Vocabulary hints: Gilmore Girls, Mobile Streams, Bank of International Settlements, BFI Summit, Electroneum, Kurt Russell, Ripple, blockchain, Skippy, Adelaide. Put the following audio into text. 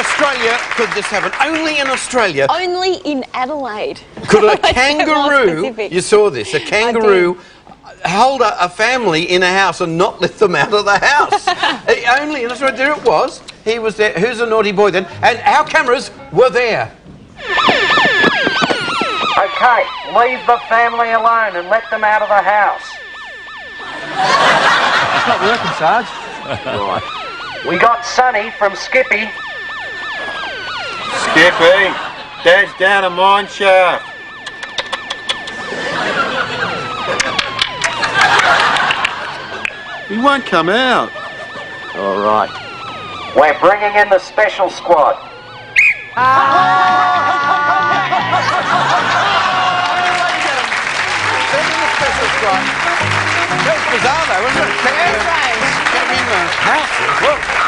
Australia could this happen? Only in Australia. Only in Adelaide. Could a kangaroo, you saw this, a kangaroo hold a family in a house and not let them out of the house? Only in Australia. There it was. He was there. Who's a naughty boy then? And our cameras were there. Okay, leave the family alone and let them out of the house. It's not working, Sarge. Right. We got Sonny from Skippy. Skippy, Dad's down a mine shaft. He won't come out. All right. We're bringing in the special squad. That was bizarre though, wasn't it? Came in the house. Look.